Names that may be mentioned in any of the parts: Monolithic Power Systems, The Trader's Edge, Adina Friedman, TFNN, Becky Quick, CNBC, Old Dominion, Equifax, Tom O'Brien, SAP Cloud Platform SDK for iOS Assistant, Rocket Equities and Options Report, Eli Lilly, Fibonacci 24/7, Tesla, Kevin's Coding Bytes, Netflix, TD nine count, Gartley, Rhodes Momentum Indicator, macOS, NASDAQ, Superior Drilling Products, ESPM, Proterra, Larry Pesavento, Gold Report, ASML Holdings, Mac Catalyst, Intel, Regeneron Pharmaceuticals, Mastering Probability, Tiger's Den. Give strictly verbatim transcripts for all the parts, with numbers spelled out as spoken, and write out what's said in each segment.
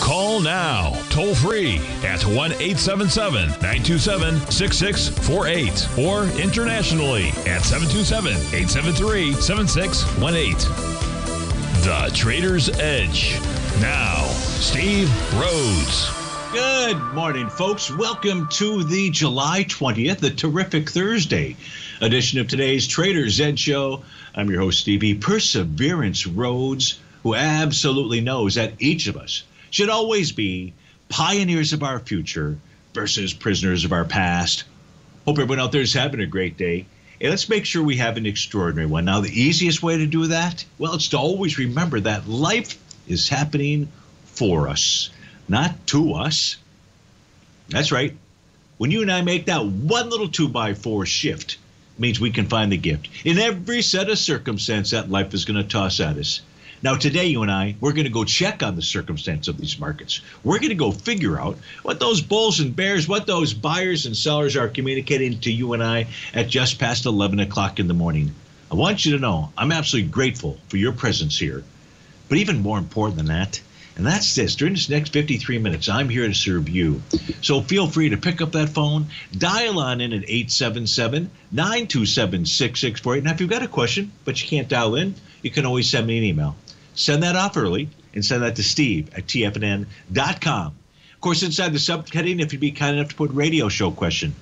Call now, toll free at one eight seven seven, nine two seven, six six four eight or internationally at seven two seven, eight seven three, seven six one eight. The Trader's Edge. Now, Steve Rhodes. Good morning, folks. Welcome to the July twentieth, the terrific Thursday edition of today's Trader's Edge show. I'm your host, Stevie Perseverance Rhodes, who absolutely knows that each of us should always be pioneers of our future versus prisoners of our past. Hope everyone out there is having a great day. And let's make sure we have an extraordinary one. Now, the easiest way to do that, well, it's to always remember that life is happening for us, not to us. That's right. When you and I make that one little two by four shift, it means we can find the gift in every set of circumstance that life is going to toss at us. Now, today, you and I, we're going to go check on the circumstance of these markets. We're going to go figure out what those bulls and bears, what those buyers and sellers are communicating to you and I at just past eleven o'clock in the morning. I want you to know I'm absolutely grateful for your presence here. But even more important than that, and that's this. During this next fifty-three minutes, I'm here to serve you. So feel free to pick up that phone, dial on in at eight seven seven, nine two seven, six six four eight. Now, if you've got a question but you can't dial in, you can always send me an email. Send that off early and send that to Steve at T F N N dot com. Of course, inside the subheading, if you'd be kind enough to put radio show question.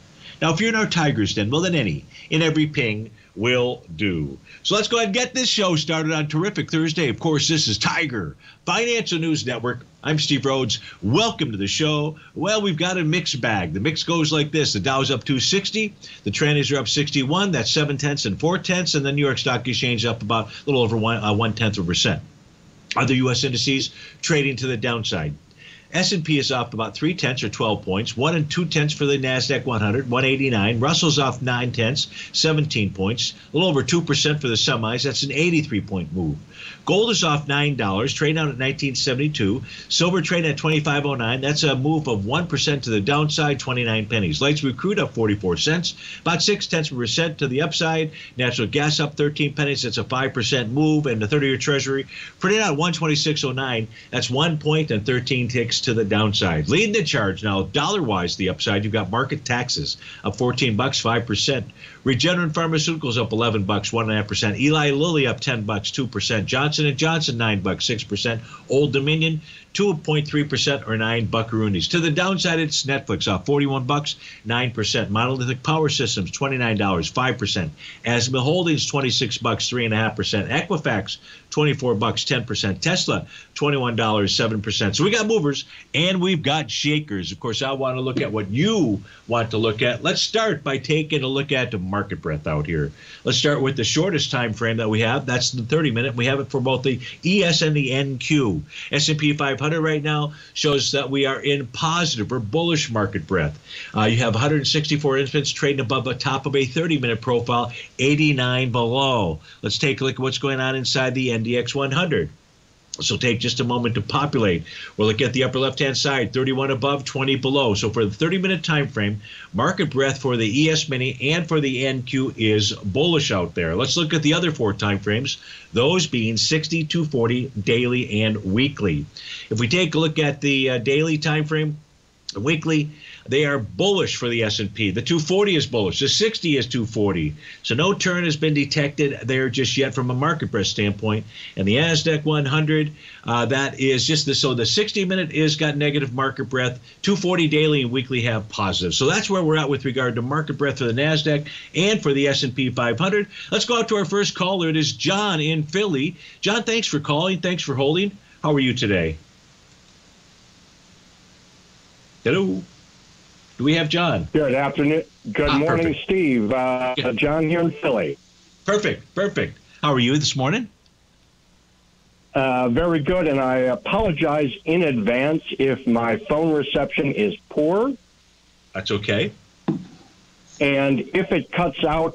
Now, if you're in our Tiger's Den, well, then any and every ping will do. So let's go ahead and get this show started on terrific Thursday. Of course, this is Tiger Financial News Network. I'm Steve Rhodes. Welcome to the show. Well, we've got a mixed bag. The mix goes like this. The Dow's up two sixty. The trannies are up sixty-one. That's seven tenths and four tenths. And the New York Stock Exchange up about a little over one, uh, one-tenth of a percent. Other U S indices trading to the downside. S and P is off about three tenths or twelve points, one and two tenths for the NASDAQ one hundred, one eighty-nine. Russell's off nine tenths, seventeen points, a little over two percent for the semis. That's an eighty-three point move. Gold is off nine dollars, trading out at nineteen seventy-two. Silver trading at twenty-five oh nine. That's a move of one percent to the downside, twenty-nine pennies. Light sweet crude up forty-four cents, about six tenths of a percent to the upside. Natural gas up thirteen pennies. That's a five percent move. And the thirty-year Treasury printing out one twenty-six oh nine. That's one point and thirteen ticks. To the downside. Leading the charge now, dollar-wise, the upside, you've got market taxes up fourteen bucks, five percent. Regeneron Pharmaceuticals up eleven bucks, one point five percent. Eli Lilly up ten bucks, two percent. Johnson and Johnson, nine bucks, six percent. Old Dominion, two point three percent or nine buckaroonies. To the downside, it's Netflix off forty-one bucks, nine percent. Monolithic Power Systems, twenty-nine dollars, five percent. A S M L Holdings, twenty-six bucks, three point five percent. Equifax, twenty-four bucks, ten percent. Tesla, twenty-one dollars, seven percent. So we got movers and we've got shakers. Of course, I want to look at what you want to look at. Let's start by taking a look at the market breadth out here. Let's start with the shortest time frame that we have. That's the thirty minute. We have it for both the E S and the N Q. S and P five hundred right now shows that we are in positive or bullish market breadth. Uh, you have one hundred sixty-four instruments trading above the top of a thirty minute profile, eighty-nine below. Let's take a look at what's going on inside the N D X one hundred. So take just a moment to populate. We'll look at the upper left-hand side, thirty-one above, twenty below. So for the thirty minute time frame, market breadth for the E S Mini and for the N Q is bullish out there. Let's look at the other four time frames, those being sixty, two forty, daily, and weekly. If we take a look at the uh, daily time frame, the weekly, they are bullish for the S and P. The two forty is bullish. The sixty is two forty. So no turn has been detected there just yet from a market breadth standpoint. And the NASDAQ one hundred, uh, that is just the so the sixty minute is got negative market breadth. two forty daily and weekly have positive. So that's where we're at with regard to market breadth for the NASDAQ and for the S and P five hundred. Let's go out to our first caller. It is John in Philly. John, thanks for calling. Thanks for holding. How are you today? Hello. Do we have John? Good afternoon. Good ah, morning, perfect. Steve. Uh, John here in Philly. Perfect. Perfect. How are you this morning? Uh, very good, and I apologize in advance if my phone reception is poor. That's okay. And if it cuts out,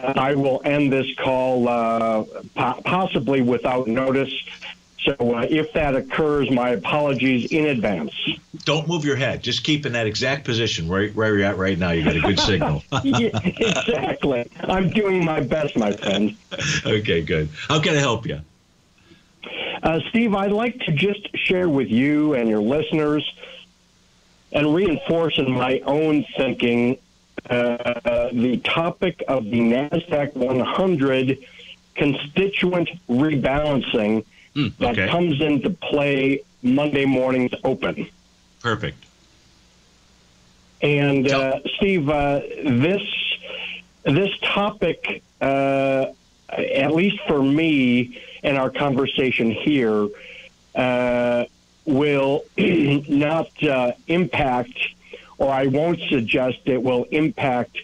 I will end this call uh, po- possibly without notice. So uh, if that occurs, my apologies in advance. Don't move your head. Just keep in that exact position where, where you're at right now. You got a good signal. Yeah, exactly. I'm doing my best, my friend. Okay, good. How can I help you? Uh, Steve, I'd like to just share with you and your listeners and reinforce in my own thinking uh, the topic of the NASDAQ one hundred constituent rebalancing Mm, okay. that comes into play Monday morning's open. Perfect. And uh, Steve, uh, this this topic, uh, at least for me and our conversation here, uh, will not uh, impact, or I won't suggest it will impact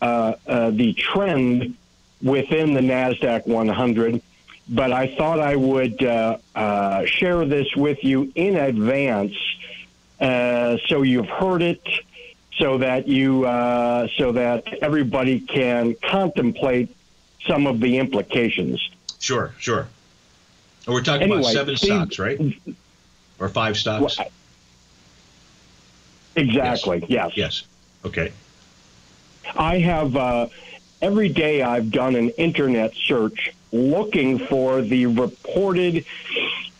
uh, uh, the trend within the NASDAQ one hundred. But I thought I would uh, uh, share this with you in advance, uh, so you've heard it, so that you, uh, so that everybody can contemplate some of the implications. Sure, sure. And we're talking anyway, about seven Steve, stocks, right? Or five stocks? Well, exactly. Yes. Yes. Yes. Okay. I have uh, every day I've done an internet search looking for the reported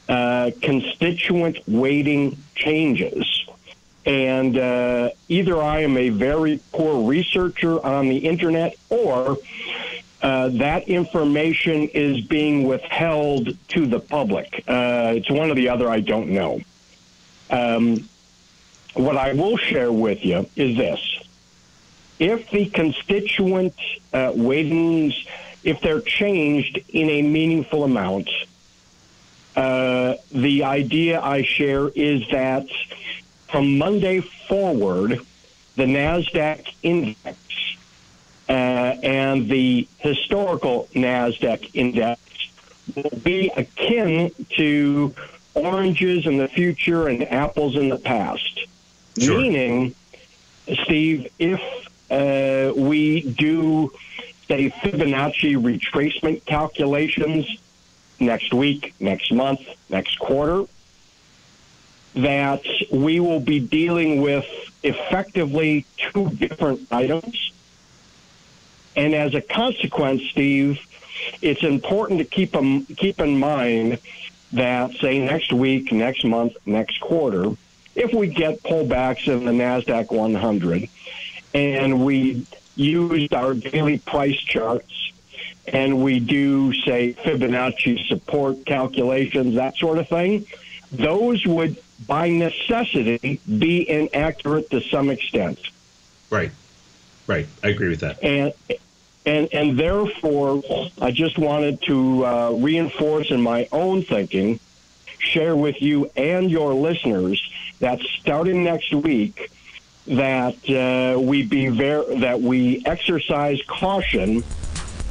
uh, constituent weighting changes. And uh, either I am a very poor researcher on the internet, or uh, that information is being withheld to the public. Uh, it's one or the other, I don't know. Um, what I will share with you is this. If the constituent uh, weightings if they're changed in a meaningful amount, uh, the idea I share is that from Monday forward, the NASDAQ index uh, and the historical NASDAQ index will be akin to oranges in the future and apples in the past. Sure. Meaning, Steve, if uh, we do... say Fibonacci retracement calculations next week, next month, next quarter, that we will be dealing with effectively two different items. And as a consequence, Steve, it's important to keep, um, keep in mind that, say, next week, next month, next quarter, if we get pullbacks in the NASDAQ one hundred and we used our daily price charts, and we do, say, Fibonacci support calculations, that sort of thing, those would, by necessity, be inaccurate to some extent. Right. Right. I agree with that. And and, and therefore, I just wanted to uh, reinforce in my own thinking, share with you and your listeners that starting next week, that uh, we be ver- that we exercise caution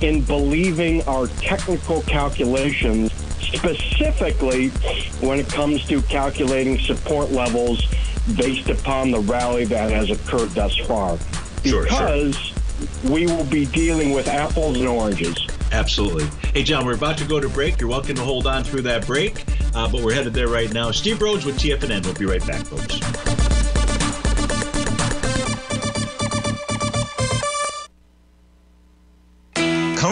in believing our technical calculations, specifically when it comes to calculating support levels based upon the rally that has occurred thus far, sure, because sure. we will be dealing with apples and oranges. Absolutely. Hey, John, we're about to go to break. You're welcome to hold on through that break, uh, but we're headed there right now. Steve Rhodes with T F N N. We'll be right back, folks.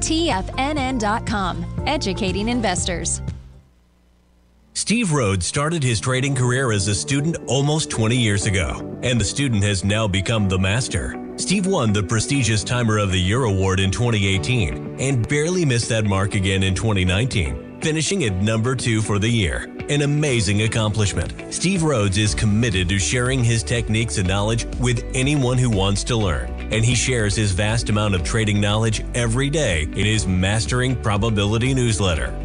T F N N dot com, educating investors. Steve Rhodes started his trading career as a student almost twenty years ago, and the student has now become the master. Steve won the prestigious Timer of the Year award in twenty eighteen and barely missed that mark again in twenty nineteen, finishing at number two for the year. An amazing accomplishment. Steve Rhodes is committed to sharing his techniques and knowledge with anyone who wants to learn, and he shares his vast amount of trading knowledge every day in his Mastering Probability newsletter.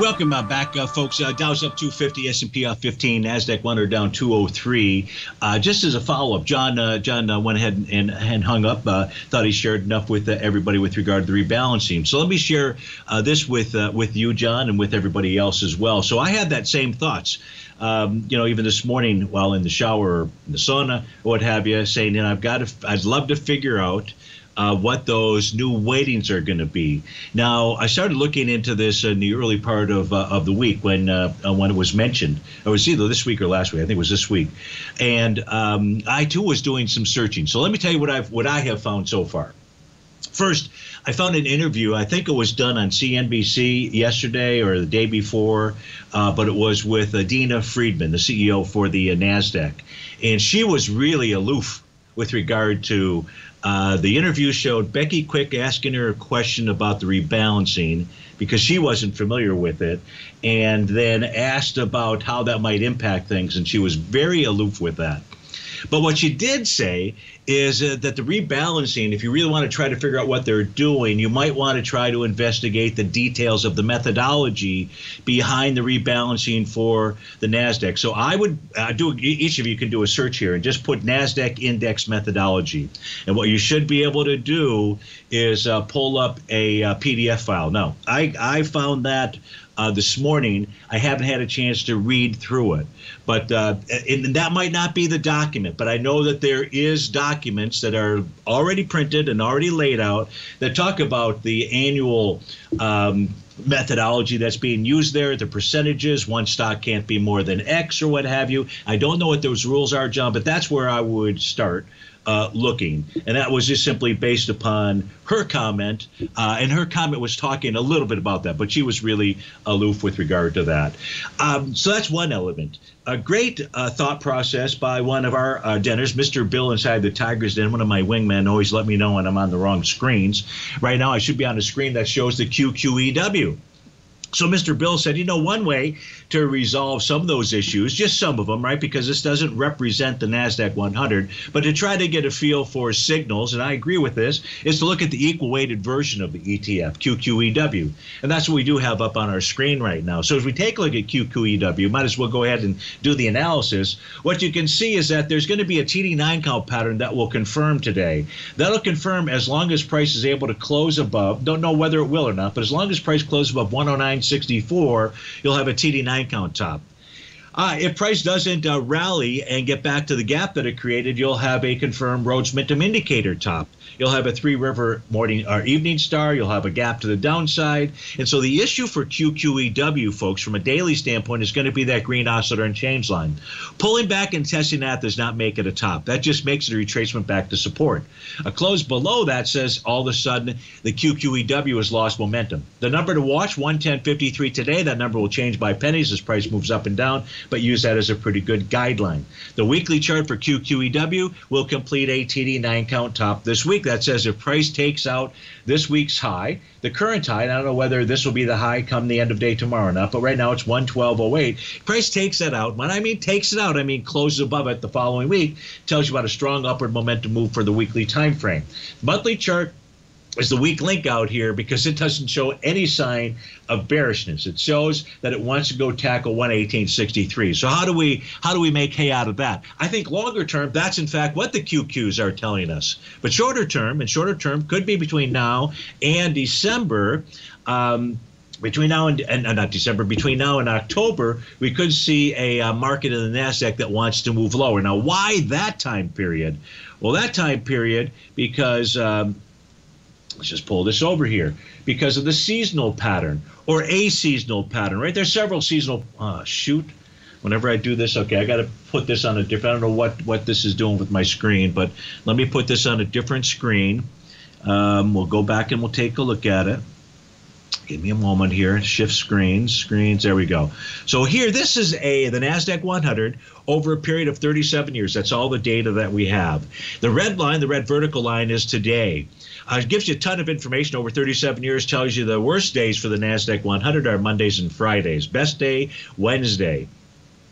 Welcome uh, back, uh, folks. Uh, Dow's up two fifty, S and P up fifteen, NASDAQ one hundred down two oh three. Uh, just as a follow-up, John uh, John uh, went ahead and, and hung up, uh, thought he shared enough with uh, everybody with regard to the rebalancing. So let me share uh, this with, uh, with you, John, and with everybody else as well. So I had that same thoughts. Um, you know, even this morning while in the shower or in the sauna or what have you, saying, you know, I've got to, I'd love to figure out Uh, what those new weightings are going to be. Now, I started looking into this in the early part of uh, of the week when uh, when it was mentioned. It was either this week or last week. I think it was this week, and um, I too was doing some searching. So let me tell you what I've what I have found so far. First, I found an interview. I think it was done on C N B C yesterday or the day before, uh, but it was with Adina Friedman, the C E O for the uh, NASDAQ, and she was really aloof with regard to. Uh, the interview showed Becky Quick asking her a question about the rebalancing because she wasn't familiar with it, and then asked about how that might impact things, and she was very aloof with that. But what she did say is uh, that the rebalancing, if you really want to try to figure out what they're doing, you might want to try to investigate the details of the methodology behind the rebalancing for the NASDAQ. So I would uh, do, each of you can do a search here and just put NASDAQ index methodology. And what you should be able to do is uh, pull up a uh, P D F file. Now, I, I found that Uh, this morning. I haven't had a chance to read through it, but uh, and that might not be the document, but I know that there is documents that are already printed and already laid out that talk about the annual um, methodology that's being used there, the percentages, one stock can't be more than X or what have you. I don't know what those rules are, John, but that's where I would start. Uh, looking, and that was just simply based upon her comment, uh, and her comment was talking a little bit about that, but she was really aloof with regard to that. Um, so that's one element. A great uh, thought process by one of our uh, denners, Mister Bill inside the Tiger's Den, one of my wingmen, always let me know when I'm on the wrong screens. Right now I should be on a screen that shows the Q Q E W. So Mister Bill said, you know, one way to resolve some of those issues, just some of them, right, because this doesn't represent the NASDAQ one hundred, but to try to get a feel for signals, and I agree with this, is to look at the equal weighted version of the E T F, Q Q E W. And that's what we do have up on our screen right now. So as we take a look at Q Q E W, might as well go ahead and do the analysis. What you can see is that there's going to be a T D nine count pattern that will confirm today. That'll confirm as long as price is able to close above, don't know whether it will or not, but as long as price closes above one oh nine sixty-four, you'll have a T D nine count top. Uh, if price doesn't uh, rally and get back to the gap that it created, you'll have a confirmed Rhodes Momentum Indicator top. You'll have a three river morning or evening star. You'll have a gap to the downside. And so the issue for Q Q E W, folks, from a daily standpoint, is going to be that green oscillator and change line. Pulling back and testing that does not make it a top. That just makes it a retracement back to support. A close below that says all of a sudden the Q Q E W has lost momentum. The number to watch, one ten fifty-three today, that number will change by pennies as price moves up and down, but use that as a pretty good guideline. The weekly chart for Q Q E W will complete a T D nine count top this week. That says if price takes out this week's high, the current high, and I don't know whether this will be the high come the end of day tomorrow or not, but right now it's one twelve oh eight. Price takes that out. When I mean takes it out, I mean closes above it the following week. Tells you about a strong upward momentum move for the weekly time frame. Monthly chart is the weak link out here because it doesn't show any sign of bearishness. It shows that it wants to go tackle one eighteen sixty-three. So how do we how do we make hay out of that? I think longer term, that's in fact what the Q Qs are telling us. But shorter term, and shorter term could be between now and December. Um, Between now and, and uh, not December, between now and October, we could see a uh, market in the NASDAQ that wants to move lower. Now, why that time period? Well, that time period because um, let's just pull this over here because of the seasonal pattern or a seasonal pattern, right? There's several seasonal. Uh, shoot. Whenever I do this, okay, I got to put this on a different. I don't know what what this is doing with my screen, but let me put this on a different screen. Um, we'll go back and we'll take a look at it. Give me a moment here. Shift screens, screens. There we go. So here, this is a the NASDAQ one hundred over a period of thirty-seven years. That's all the data that we have. The red line, the red vertical line, is today. Uh, it gives you a ton of information over thirty-seven years. Tells you the worst days for the NASDAQ one hundred are Mondays and Fridays. Best day, Wednesday.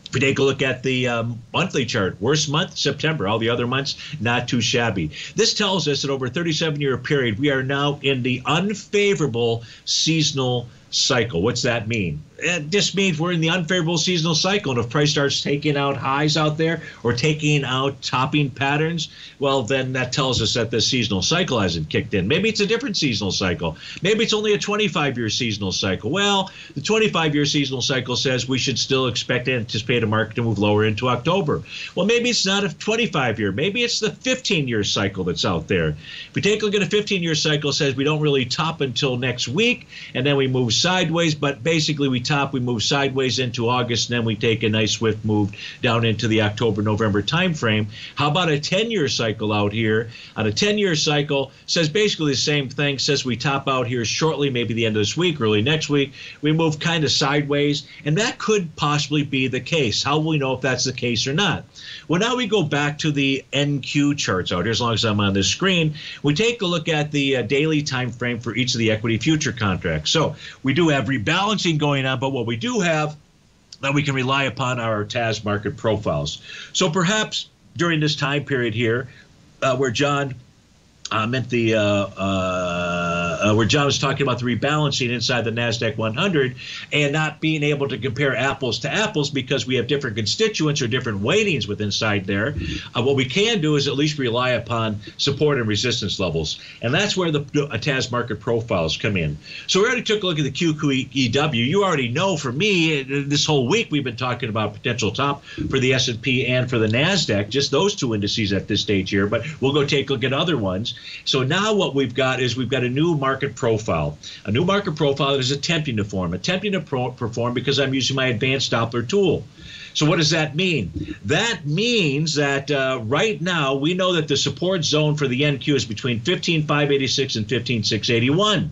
If we take a look at the um, monthly chart, worst month, September. All the other months, not too shabby. This tells us that over a thirty-seven year period, we are now in the unfavorable seasonal cycle. What's that mean? It just means we're in the unfavorable seasonal cycle. And if price starts taking out highs out there or taking out topping patterns, well, then that tells us that this seasonal cycle hasn't kicked in. Maybe it's a different seasonal cycle. Maybe it's only a twenty-five year seasonal cycle. Well, the twenty-five year seasonal cycle says we should still expect and anticipate a market to move lower into October. Well, maybe it's not a twenty-five year. Maybe it's the fifteen year cycle that's out there. If we take a look at a fifteen year cycle, it says we don't really top until next week, and then we move sideways, but basically we top, we move sideways into August, and then we take a nice swift move down into the October, November time frame. How about a ten year cycle out here? On a ten year cycle, says basically the same thing, says we top out here shortly, maybe the end of this week, early next week. We move kind of sideways, and that could possibly be the case. How will we know if that's the case or not? Well, now we go back to the N Q charts out here, as long as I'm on this screen. We take a look at the uh, daily time frame for each of the equity future contracts. So we do have rebalancing going on, but what we do have that we can rely upon are our T A S market profiles. So perhaps during this time period here, uh, where John uh, meant the uh, uh, where John was talking about the rebalancing inside the NASDAQ one hundred and not being able to compare apples to apples because we have different constituents or different weightings within inside there. Uh, what we can do is at least rely upon support and resistance levels, and that's where the uh, T A S market profiles come in. So we already took a look at the Q Q E W. You already know for me this whole week we've been talking about potential top for the S and P and for the NASDAQ, just those two indices at this stage here, but we'll go take a look at other ones. So now what we've got is we've got a new market profile, a new market profile that is attempting to form, attempting to pro perform because I'm using my advanced Doppler tool. So what does that mean? That means that uh, right now we know that the support zone for the N Q is between fifteen five eighty-six and fifteen six eighty-one.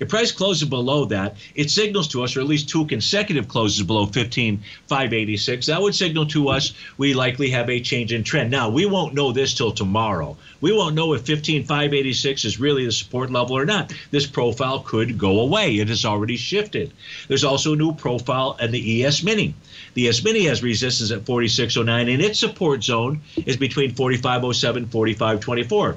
If price closes below that, it signals to us, or at least two consecutive closes below fifteen five eighty-six. That would signal to us we likely have a change in trend. Now, we won't know this till tomorrow. We won't know if fifteen five eighty-six is really the support level or not. This profile could go away. It has already shifted. There's also a new profile in the E S Mini. The E S Mini has resistance at forty-six oh nine, and its support zone is between forty-five oh seven and forty-five twenty-four.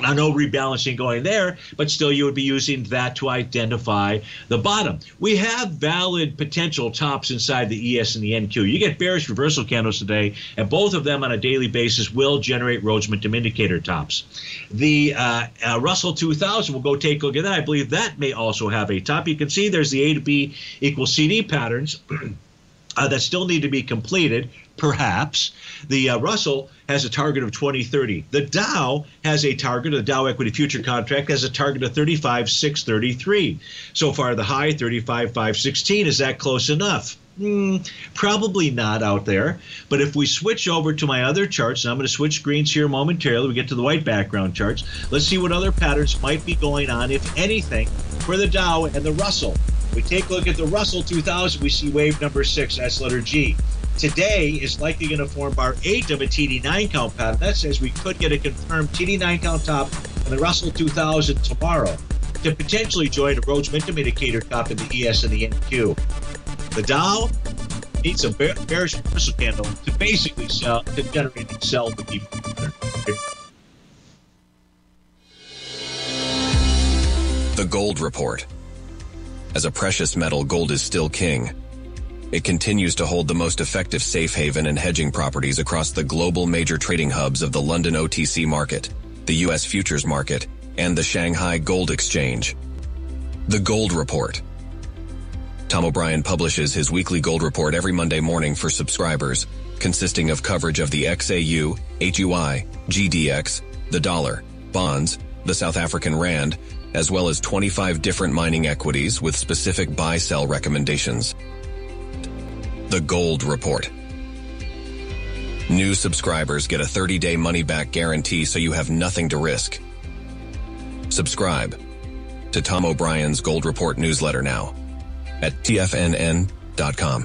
Now, no rebalancing going there, but still you would be using that to identify the bottom. We have valid potential tops inside the E S and the N Q. You get bearish reversal candles today, and both of them on a daily basis will generate Rhodes Momentum Indicator tops. The uh, uh, Russell two thousand, we'll go take a look at that. I believe that may also have a top. You can see there's the A to B equals C D patterns uh, that still need to be completed. Perhaps the uh, Russell has a target of twenty thirty. The Dow has a target. The Dow Equity Future Contract has a target of thirty-five six thirty-three. So far, the high thirty-five five sixteen. Is that close enough? Mm, probably not out there. But if we switch over to my other charts, and I'm going to switch screens here momentarily. We get to the white background charts. Let's see what other patterns might be going on, if anything, for the Dow and the Russell. We take a look at the Russell two thousand. We see wave number six. That's letter G. Today is likely going to form bar eight of a T D nine count pattern. That says we could get a confirmed T D nine count top in the Russell two thousand tomorrow to potentially join a Rhodes Momentum Indicator top in the E S and the N Q. The Dow needs a bear, bearish reversal candle to basically sell, to generate and sell the deep pattern. The Gold Report. As a precious metal, gold is still king. It continues to hold the most effective safe haven and hedging properties across the global major trading hubs of the London O T C market, the U S futures market, and the Shanghai Gold Exchange. The Gold Report. Tom O'Brien publishes his weekly Gold Report every Monday morning for subscribers, consisting of coverage of the X A U, H U I, G D X, the dollar, bonds, the South African rand, as well as twenty-five different mining equities with specific buy-sell recommendations. The Gold Report. New subscribers get a thirty-day money-back guarantee, so you have nothing to risk. Subscribe to Tom O'Brien's Gold Report newsletter now at T F N N dot com.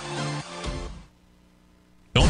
Don't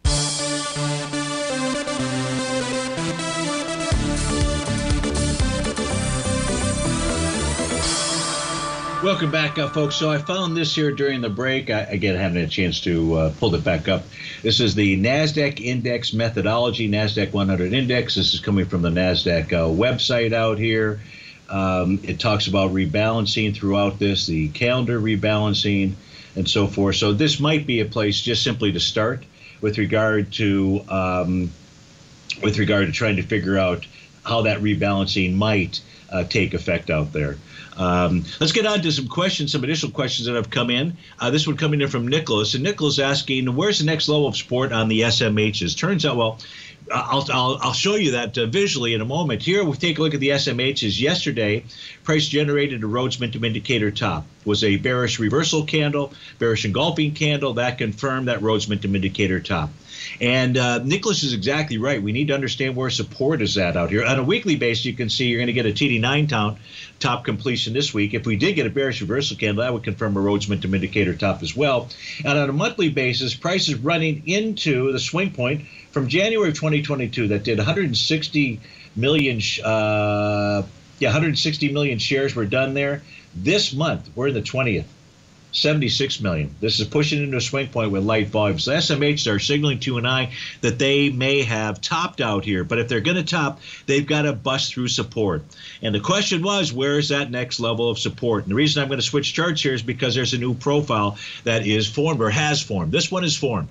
Welcome back, uh, folks. So I found this here during the break. I, again, I haven't had a chance to uh, pull it back up. This is the NASDAQ index methodology, NASDAQ one hundred index. This is coming from the NASDAQ uh, website out here. Um, it talks about rebalancing throughout this, the calendar rebalancing and so forth. So this might be a place just simply to start with regard to um, with regard to trying to figure out how that rebalancing might uh, take effect out there. Um, let's get on to some questions, some additional questions that have come in. Uh, this one coming in from Nicholas, and Nicholas asking, where's the next level of support on the S M Hs? Turns out, well, I'll, I'll, I'll show you that uh, visually in a moment. Here, we'll take a look at the S M Hs. Yesterday, price generated a Rhodes Momentum Indicator top. It was a bearish reversal candle, bearish engulfing candle. That confirmed that Rhodes Momentum Indicator top. And uh, Nicholas is exactly right. We need to understand where support is at out here. On a weekly basis, you can see you're going to get a T D nine count top completion this week. If we did get a bearish reversal candle, that would confirm a Rhodes Momentum Indicator top as well. And on a monthly basis, price is running into the swing point from January of twenty twenty-two that did one hundred sixty million, uh, yeah, one hundred sixty million shares were done there. This month, we're in the twentieth. seventy-six million. This is pushing into a swing point with light volumes. The S M Hs are signaling to an eye that they may have topped out here, but if they're going to top, they've got to bust through support. And the question was, where is that next level of support? And the reason I'm going to switch charts here is because there's a new profile that is formed or has formed. This one is formed.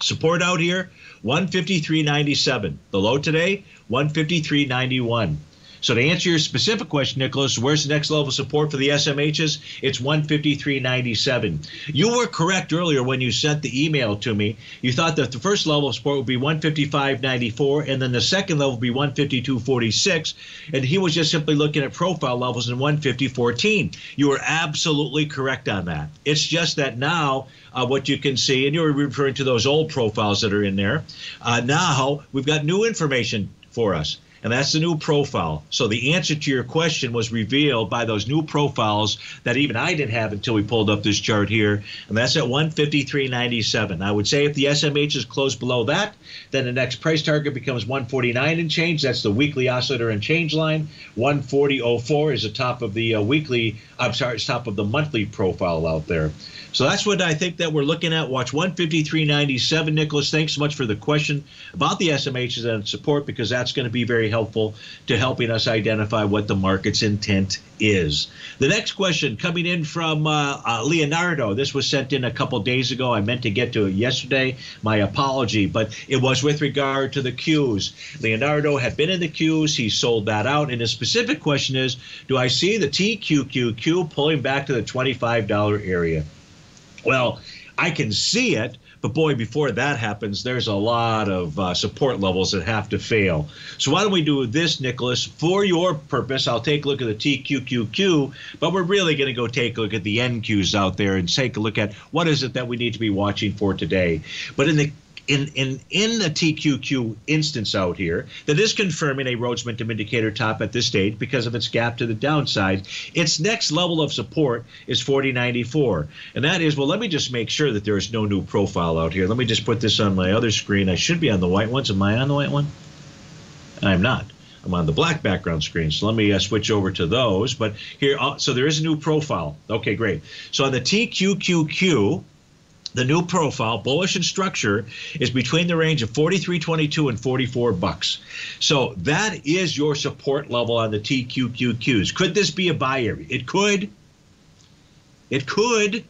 Support out here, one fifty-three ninety-seven. The low today, one fifty-three ninety-one. So to answer your specific question, Nicholas, where's the next level of support for the S M Hs? It's one fifty-three ninety-seven. You were correct earlier when you sent the email to me. You thought that the first level of support would be one fifty-five ninety-four, and then the second level would be one fifty-two forty-six, and he was just simply looking at profile levels in one fifty fourteen. You were absolutely correct on that. It's just that now uh, what you can see, and you were referring to those old profiles that are in there, uh, now we've got new information for us. And that's the new profile. So the answer to your question was revealed by those new profiles that even I didn't have until we pulled up this chart here. And that's at one fifty-three ninety-seven. I would say if the S M H is closed below that, then the next price target becomes one forty-nine and change. That's the weekly oscillator and change line. one forty oh four is the top of the uh, weekly, I'm sorry, it's top of the monthly profile out there. So that's what I think that we're looking at. Watch one fifty-three ninety-seven, Nicholas. Thanks so much for the question about the S M Hs and support, because that's going to be very helpful to helping us identify what the market's intent is. The next question coming in from uh, uh, Leonardo. This was sent in a couple days ago. I meant to get to it yesterday. My apology, but it was with regard to the Qs. Leonardo had been in the Qs. He sold that out. And his specific question is, do I see the T Q Q Q pulling back to the twenty-five dollar area? Well, I can see it. But boy, before that happens, there's a lot of uh, support levels that have to fail. So why don't we do this, Nicholas? For your purpose, I'll take a look at the T Q Q Q, but we're really going to go take a look at the N Qs out there and take a look at what is it that we need to be watching for today. But in the In, in, in the T Q Q instance out here, that is confirming a Rhodes Momentum Indicator top at this stage because of its gap to the downside. Its next level of support is forty ninety-four. And that is, well, let me just make sure that there is no new profile out here. Let me just put this on my other screen. I should be on the white ones. Am I on the white one? I'm not. I'm on the black background screen, so let me uh, switch over to those. But here, uh, so there is a new profile. Okay, great. So on the T Q Q Q, the new profile, bullish in structure, is between the range of forty-three twenty-two and forty-four bucks. So that is your support level on the T Q Q Qs. Could this be a buy area? It could. It could.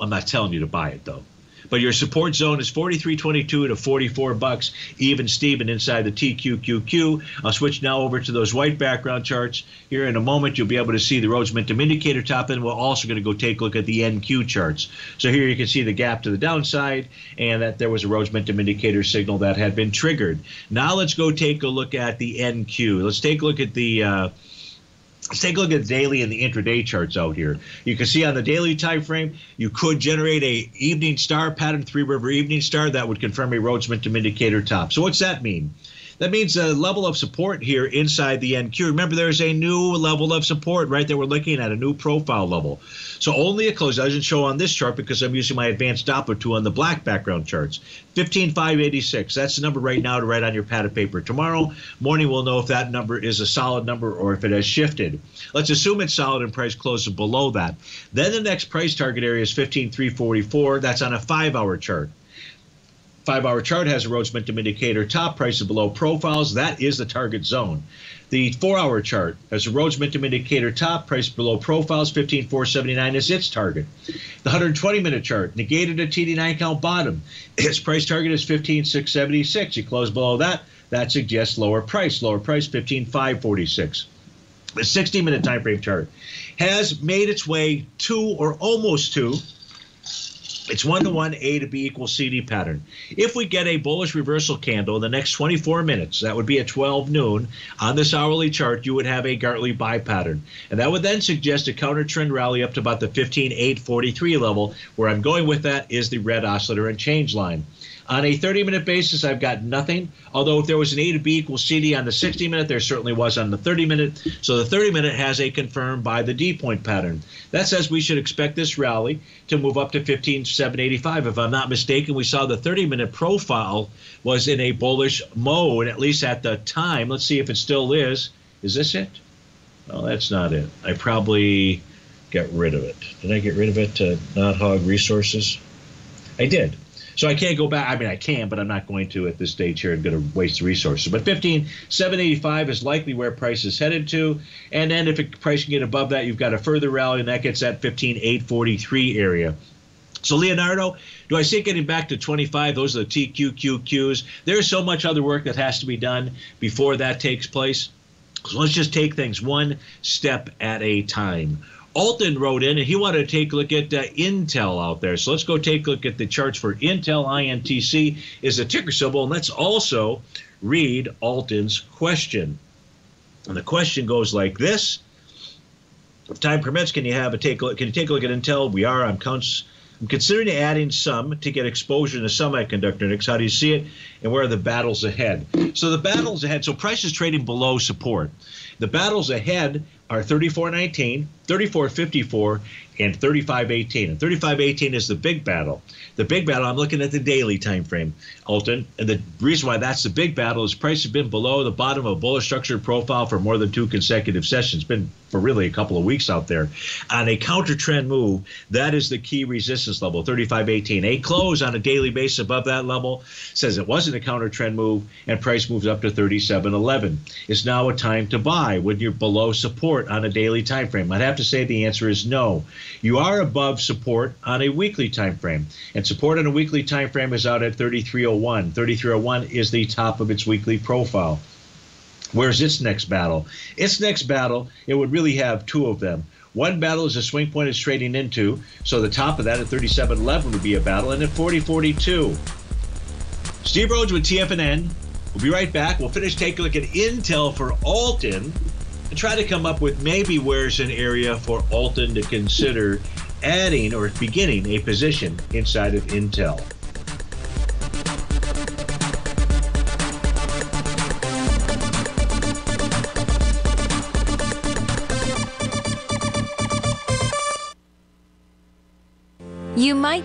I'm not telling you to buy it, though. But your support zone is forty-three twenty-two to forty-four bucks. Even Steven inside the T Q Q Q. I'll switch now over to those white background charts. Here in a moment, you'll be able to see the Rhodes Momentum Indicator top, and we're also going to go take a look at the N Q charts. So here you can see the gap to the downside, and that there was a Rhodes Momentum Indicator signal that had been triggered. Now let's go take a look at the N Q. Let's take a look at the uh, Let's take a look at the daily and the intraday charts out here. You can see on the daily time frame, you could generate a evening star pattern, three river evening star that would confirm a Rhodes Momentum Indicator top. So what's that mean? That means a level of support here inside the N Q. Remember, there's a new level of support, right, that we're looking at, a new profile level. So only a close. It doesn't show on this chart because I'm using my advanced Doppler two on the black background charts. fifteen five eighty-six. That's the number right now to write on your pad of paper. Tomorrow morning we'll know if that number is a solid number or if it has shifted. Let's assume it's solid and price closes below that. Then the next price target area is fifteen three forty-four. That's on a five-hour chart. Five-hour chart has a Rhodes Momentum Indicator top, prices below profiles. That is the target zone. The four-hour chart has a Rhodes Momentum Indicator top, price below profiles. fifteen four seventy-nine is its target. The one hundred twenty minute chart negated a T D nine count bottom. Its price target is fifteen six seventy-six. You close below that, that suggests lower price. Lower price, fifteen five forty-six. The sixty minute time frame chart has made its way to or almost to its one to one A to B equals C D pattern. If we get a bullish reversal candle in the next twenty-four minutes, that would be at twelve noon, on this hourly chart, you would have a Gartley buy pattern. And that would then suggest a counter trend rally up to about the fifteen eight forty-three level. Where I'm going with that is the red oscillator and change line. On a thirty minute basis, I've got nothing. Although if there was an A to B equals C D on the sixty minute, there certainly was on the thirty minute. So the thirty minute has a confirmed buy the D point pattern. That says we should expect this rally to move up to fifteen seven eighty-five. If I'm not mistaken, we saw the thirty minute profile was in a bullish mode, at least at the time. Let's see if it still is. Is this it? No, that's not it. I probably got rid of it. Did I get rid of it to not hog resources? I did. So I can't go back. I mean, I can, but I'm not going to at this stage here. I'm going to waste the resources. But fifteen seven eighty-five is likely where price is headed to. And then if it, price can get above that, you've got a further rally, and that gets that fifteen eight forty-three area. So, Leonardo, do I see it getting back to twenty-five? Those are the T Q Q Qs. There's so much other work that has to be done before that takes place. So let's just take things one step at a time. Alton wrote in, and he wanted to take a look at uh, Intel out there. So let's go take a look at the charts for Intel. I N T C is a ticker symbol, and let's also read Alton's question. And the question goes like this. If time permits, can you have a take a look? Can you take a look at Intel? We are. I'm, cons I'm considering adding some to get exposure to semiconductor nicks. How do you see it, and where are the battles ahead? So the battles ahead. So price is trading below support. The battles ahead are thirty-four nineteen, thirty-four fifty-four, and thirty-five eighteen. And thirty-five eighteen is the big battle. The big battle, I'm looking at the daily time frame, Alton. And the reason why that's the big battle is price has been below the bottom of a bullish structured profile for more than two consecutive sessions. Been for really a couple of weeks out there. On a counter trend move, that is the key resistance level, thirty-five eighteen. A close on a daily basis above that level says it wasn't a counter trend move, and price moves up to thirty-seven eleven. It's now a time to buy when you're below support on a daily time frame. I'd have to say the answer is no. You are above support on a weekly time frame, and support on a weekly time frame is out at thirty-three oh one. thirty-three oh one is the top of its weekly profile. Where's its next battle? Its next battle, it would really have two of them. One battle is a swing point it's trading into, so the top of that at thirty-seven eleven would be a battle, and at forty forty-two. Steve Rhodes with T F N N. We'll be right back. We'll finish taking a look at Intel for Alton, and try to come up with maybe where's an area for Alton to consider adding or beginning a position inside of Intel. You might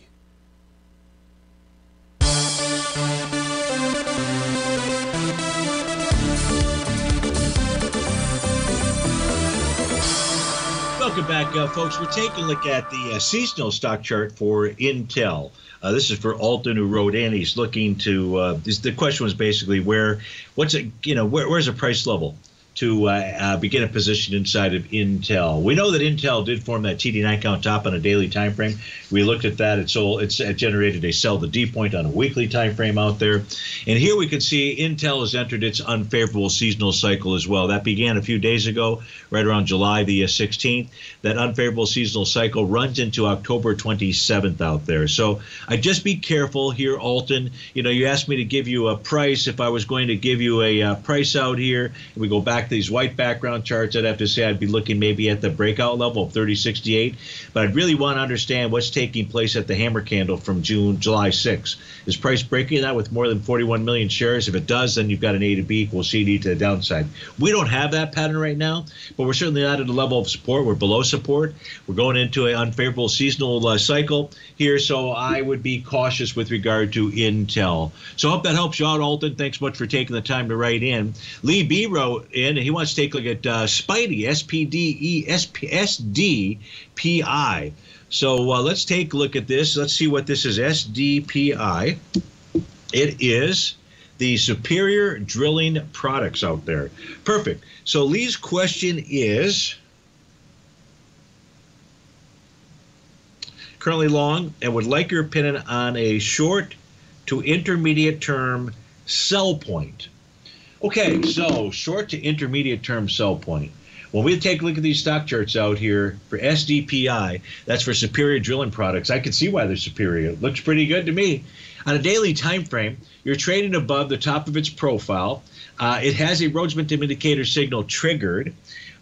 Welcome back, uh, folks. We're taking a look at the uh, seasonal stock chart for Intel. Uh, this is for Alton, who wrote in. He's looking to. Uh, this, the question was basically where, what's it? You know, where, where's the price level to uh, uh, begin a position inside of Intel? We know that Intel did form that T D nine count top on a daily time frame. We looked at that. It's all. It's it generated a sell the D point on a weekly time frame out there, and here we can see Intel has entered its unfavorable seasonal cycle as well. That began a few days ago, right around July the sixteenth. That unfavorable seasonal cycle runs into October twenty-seventh out there. So I just be careful here, Alton. You know, you asked me to give you a price. If I was going to give you a uh, price out here, we go back. These white background charts, I'd have to say I'd be looking maybe at the breakout level of thirty sixty-eight, but I'd really want to understand what's taking place at the hammer candle from June, July sixth. Is price breaking that with more than forty-one million shares? If it does, then you've got an A to B equals C D to the downside. We don't have that pattern right now, but we're certainly not at a level of support. We're below support. We're going into an unfavorable seasonal uh, cycle here, so I would be cautious with regard to Intel. So I hope that helps you out, Alton. Thanks much for taking the time to write in. Lee B wrote in, and he wants to take a look at uh, Spidey, S P D E S D P I. So uh, let's take a look at this. Let's see what this is, S D P I. It is the Superior Drilling Products out there. Perfect. So Lee's question is, currently long and would like your opinion on a short to intermediate term sell point. Okay, so short to intermediate term sell point. When we take a look at these stock charts out here for S D P I, that's for Superior Drilling Products. I can see why they're superior. It looks pretty good to me. On a daily time frame, you're trading above the top of its profile. Uh, it has a Rhodes Momentum Indicator signal triggered.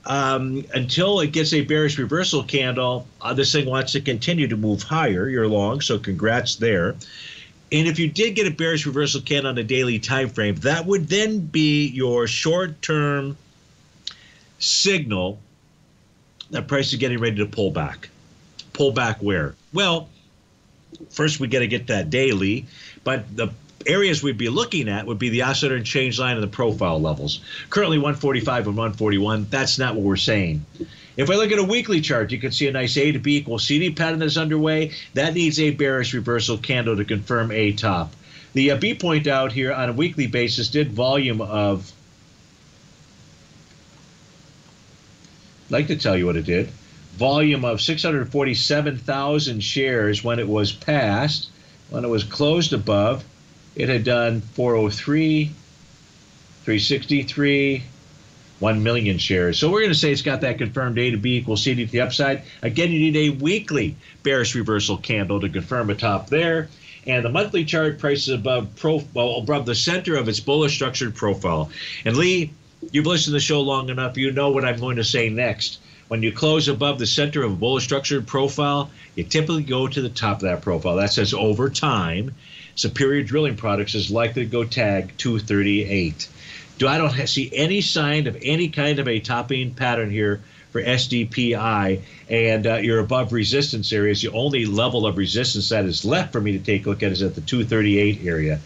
Um, until it gets a bearish reversal candle, uh, this thing wants to continue to move higher. You're long, so congrats there. And if you did get a bearish reversal candle on a daily time frame, that would then be your short-term signal that price is getting ready to pull back. Pull back where? Well, first we got to get that daily, but the areas we'd be looking at would be the oscillator and change line and the profile levels. Currently one forty-five and one forty-one. That's not what we're saying. If I look at a weekly chart, you can see a nice A to B equals C D pattern that's underway. That needs a bearish reversal candle to confirm a top. The uh, B point out here on a weekly basis did volume of like to tell you what it did. Volume of six hundred forty-seven thousand shares when it was passed. When it was closed above, it had done four oh three, three sixty-three, one million shares. So we're going to say it's got that confirmed A to B equals C D to the upside. Again, you need a weekly bearish reversal candle to confirm a top there. And the monthly chart prices above, pro, well, above the center of its bullish structured profile. And Lee, you've listened to the show long enough. You know what I'm going to say next. When you close above the center of a bullish structured profile, you typically go to the top of that profile. That says over time, Superior Drilling Products is likely to go tag two thirty-eight. Do I don't see any sign of any kind of a topping pattern here for S D P I, and uh, your above resistance area is the only level of resistance that is left for me to take a look at is at the two thirty-eight area.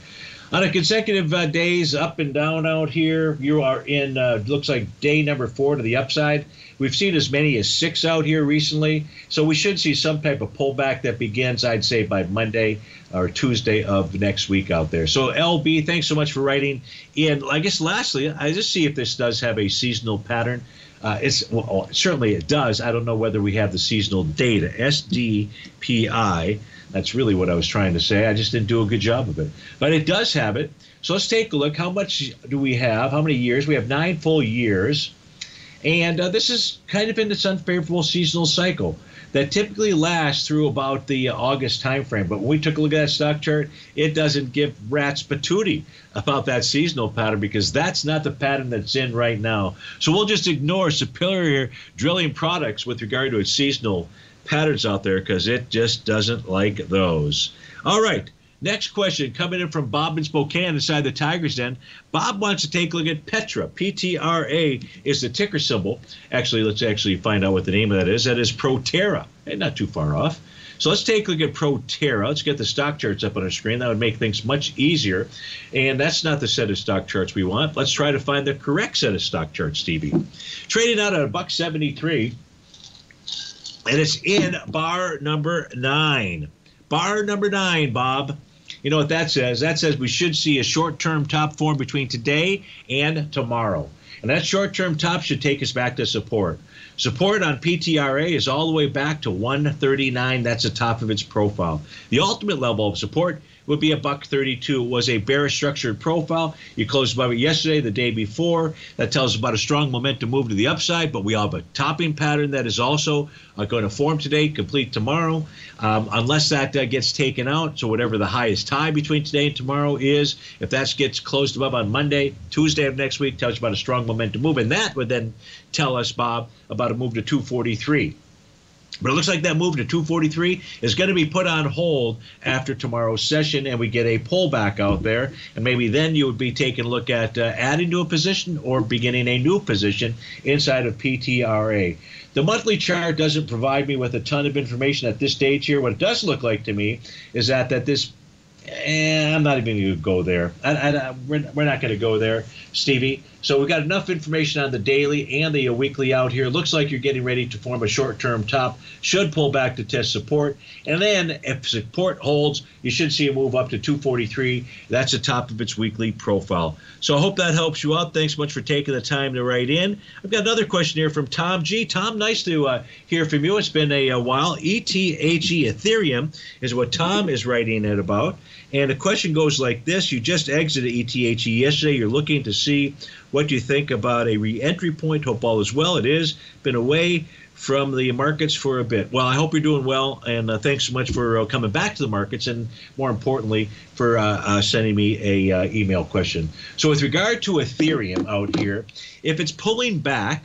On a consecutive uh, days up and down out here, you are in, uh, looks like day number four to the upside. We've seen as many as six out here recently, so we should see some type of pullback that begins, I'd say, by Monday or Tuesday of next week out there. So, L B, thanks so much for writing. And I guess lastly, I just see if this does have a seasonal pattern. Uh, it's well, certainly it does. I don't know whether we have the seasonal data. S D P I, that's really what I was trying to say. I just didn't do a good job of it. But it does have it. So let's take a look. How much do we have? How many years? We have nine full years. And uh, this is kind of in this unfavorable seasonal cycle that typically lasts through about the uh, August time frame. But when we took a look at that stock chart, it doesn't give rat's patootie about that seasonal pattern because that's not the pattern that's in right now. So we'll just ignore Superior Drilling Products with regard to its seasonal patterns out there because it just doesn't like those. All right. Next question coming in from Bob in Spokane inside the Tiger's Den. Bob wants to take a look at Petra. P T R A is the ticker symbol. Actually, let's actually find out what the name of that is. That is Proterra. Hey, not too far off. So let's take a look at Proterra. Let's get the stock charts up on our screen. That would make things much easier. And that's not the set of stock charts we want. Let's try to find the correct set of stock charts, Stevie. Trading out at a buck seventy-three, and it's in bar number nine. Bar number nine, Bob. You know what that says? That says we should see a short-term top form between today and tomorrow. And that short-term top should take us back to support. Support on P T R A is all the way back to one thirty-nine. That's the top of its profile. The ultimate level of support would be a buck thirty-two. It was a bearish structured profile. You closed above it yesterday, the day before. That tells us about a strong momentum move to the upside, but we have a topping pattern that is also uh, going to form today, complete tomorrow, um, unless that uh, gets taken out. So whatever the highest high between today and tomorrow is, if that gets closed above on Monday, Tuesday of next week, tells you about a strong momentum move. And that would then tell us, Bob, about a move to two forty-three. But it looks like that move to two forty-three is going to be put on hold after tomorrow's session, and we get a pullback out there. And maybe then you would be taking a look at uh, adding to a position or beginning a new position inside of P T R A. The monthly chart doesn't provide me with a ton of information at this stage here. What it does look like to me is that, that this And I'm not even going to go there. I, I, we're, we're not going to go there, Stevie. So we've got enough information on the daily and the weekly out here. Looks like you're getting ready to form a short-term top. Should pull back to test support. And then if support holds, you should see a move up to two forty-three. That's the top of its weekly profile. So I hope that helps you out. Thanks much for taking the time to write in. I've got another question here from Tom G. Tom, nice to uh, hear from you. It's been a, a while. E T H E, Ethereum, is what Tom is writing it about. And the question goes like this. You just exited E T H E yesterday. You're looking to see what you think about a re-entry point. Hope all is well. It is. Been away from the markets for a bit. Well, I hope you're doing well, and uh, thanks so much for uh, coming back to the markets, and more importantly, for uh, uh, sending me a uh, email question. So with regard to Ethereum out here, if it's pulling back,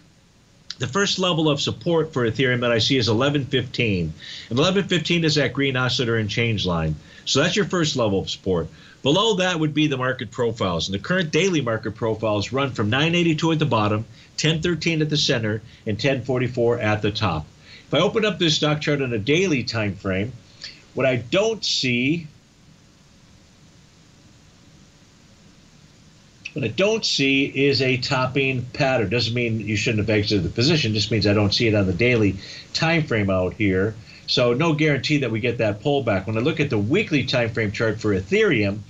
the first level of support for Ethereum that I see is eleven fifteen. And eleven fifteen is that green oscillator and change line. So that's your first level of support. Below that would be the market profiles. And the current daily market profiles run from nine eighty-two at the bottom, ten thirteen at the center, and ten forty-four at the top. If I open up this stock chart on a daily time frame, what I don't see, what I don't see is a topping pattern. Doesn't mean you shouldn't have exited the position. Just means I don't see it on the daily time frame out here. So no guarantee that we get that pullback. When I look at the weekly time frame chart for Ethereum,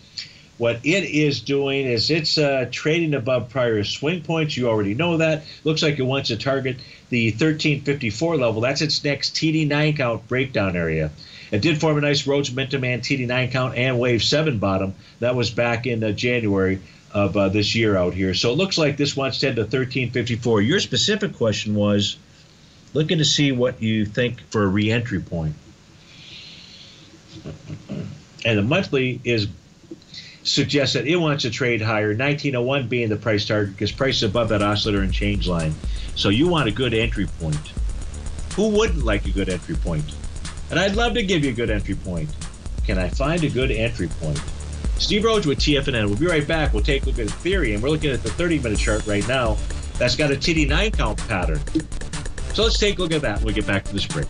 What it is doing is it's uh, trading above prior swing points. You already know that. Looks like it wants to target the thirteen fifty-four level. That's its next T D nine count breakdown area. It did form a nice Rhodes Mint-to-Man T D nine count and Wave seven bottom. That was back in uh, January of uh, this year out here. So it looks like this wants to head to thirteen fifty-four. Your specific question was looking to see what you think for a re-entry point. And the monthly is suggests that it wants to trade higher, nineteen oh one being the price target because price is above that oscillator and change line. So you want a good entry point. Who wouldn't like a good entry point? And I'd love to give you a good entry point. Can I find a good entry point? Steve Rhodes with T F N N. We'll be right back. We'll take a look at the theory, and we're looking at the thirty-minute chart right now. That's got a T D nine count pattern. So let's take a look at that. We'll get back to this break.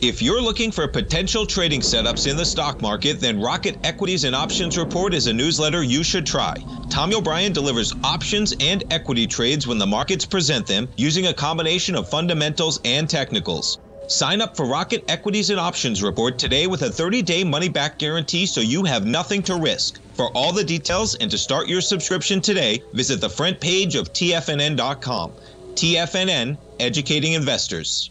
If you're looking for potential trading setups in the stock market, then Rocket Equities and Options Report is a newsletter you should try. Tom O'Brien delivers options and equity trades when the markets present them using a combination of fundamentals and technicals. Sign up for Rocket Equities and Options Report today with a thirty-day money-back guarantee so you have nothing to risk. For all the details and to start your subscription today, visit the front page of T F N N dot com. T F N N, educating investors.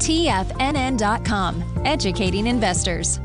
T F N N dot com, educating investors.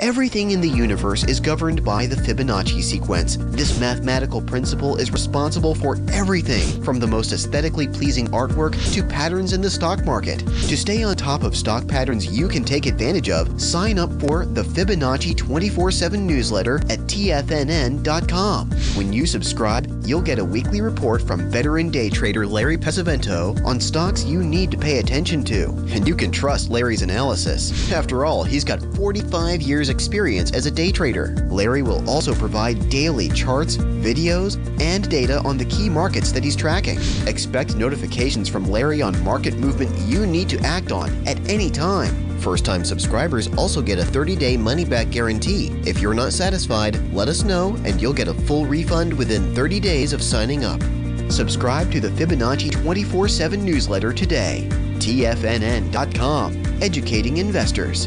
Everything in the universe is governed by the Fibonacci sequence. This mathematical principle is responsible for everything from the most aesthetically pleasing artwork to patterns in the stock market. To stay on top of stock patterns you can take advantage of, sign up for the Fibonacci twenty-four seven newsletter at T F N N dot com. When you subscribe, you'll get a weekly report from veteran day trader Larry Pesavento on stocks you need to pay attention to. And you can trust Larry's analysis. After all, he's got forty-five years experience as a day trader. Larry will also provide daily charts, videos, and data on the key markets that he's tracking. Expect notifications from Larry on market movement you need to act on at any time. First-time subscribers also get a thirty-day money-back guarantee. If you're not satisfied, let us know and you'll get a full refund within thirty days of signing up. Subscribe to the Fibonacci twenty-four seven newsletter today. T F N N dot com, educating investors.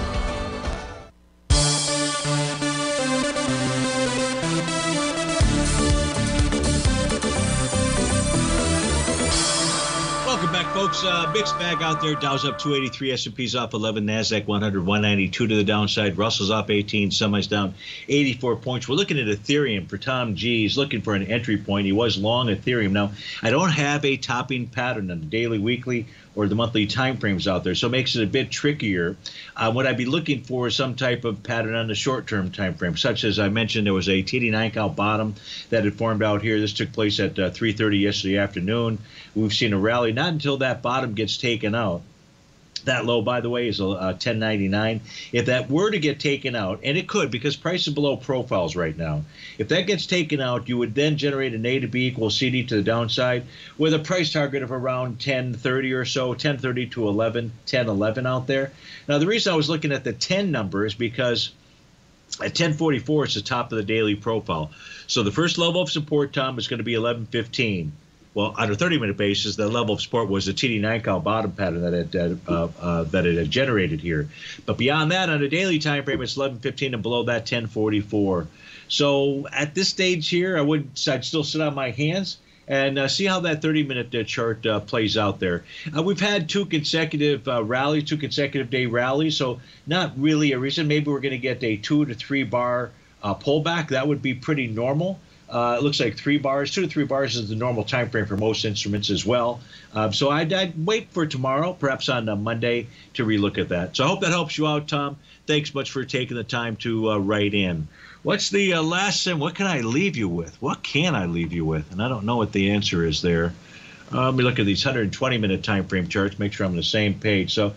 Folks, uh, mixed bag out there. Dow's up two eighty-three, S and P's off eleven, NASDAQ one hundred, one ninety-two to the downside. Russell's off eighteen, semis down eighty-four points. We're looking at Ethereum for Tom G. He's looking for an entry point. He was long Ethereum. Now, I don't have a topping pattern on the daily, weekly, or the monthly time frames out there, so it makes it a bit trickier. Uh, what I'd be looking for is some type of pattern on the short-term time frame, such as I mentioned there was a T D nine count bottom that had formed out here. This took place at uh, three thirty yesterday afternoon. We've seen a rally. Not until that bottom gets taken out That low, by the way, is uh, ten ninety-nine. If that were to get taken out, and it could because price is below profiles right now. If that gets taken out, you would then generate an A to B equals C D to the downside with a price target of around ten thirty or so, ten thirty to eleven, ten eleven out there. Now, the reason I was looking at the ten number is because at ten forty-four, it's the top of the daily profile. So the first level of support, Tom, is going to be eleven fifteen. Well, on a thirty-minute basis, the level of support was the T D nine call bottom pattern that it uh, uh, that it had generated here. But beyond that, on a daily time frame, it's eleven fifteen, and below that, ten forty-four. So at this stage here, I would I'd still sit on my hands and uh, see how that thirty-minute uh, chart uh, plays out there. Uh, we've had two consecutive uh, rallies, two consecutive day rallies, so not really a reason. Maybe we're going to get a two to three bar uh, pullback. That would be pretty normal. Uh, it looks like three bars, two to three bars is the normal time frame for most instruments as well. Um, so I'd, I'd wait for tomorrow, perhaps on a Monday, to relook at that. So I hope that helps you out, Tom. Thanks much for taking the time to uh, write in. What's the uh, last thing? What can I leave you with? What can I leave you with? And I don't know what the answer is there. Uh, let me look at these one hundred twenty minute time frame charts, make sure I'm on the same page. So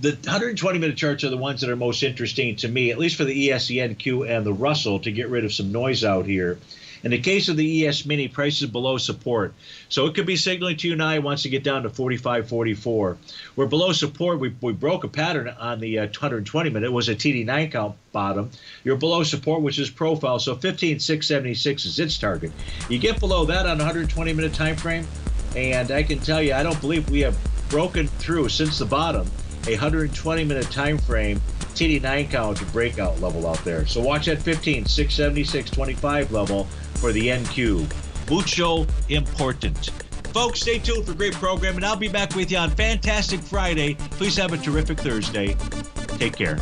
the one hundred twenty minute charts are the ones that are most interesting to me, at least for the E S E N Q and the Russell, to get rid of some noise out here. In the case of the E S Mini, price is below support. So it could be signaling to you now it wants to get down to forty-five forty-four. We're below support. We, we broke a pattern on the uh, one hundred twenty minute. It was a T D nine count bottom. You're below support, which is profile. So fifteen six seventy-six is its target. You get below that on a one hundred twenty minute time frame, and I can tell you I don't believe we have broken through since the bottom a one hundred twenty minute time frame T D nine count to breakout level out there. So watch that fifteen six seventy-six twenty-five level for the N Q. Mucho important. Folks, stay tuned for a great program, and I'll be back with you on Fantastic Friday. Please have a terrific Thursday. Take care.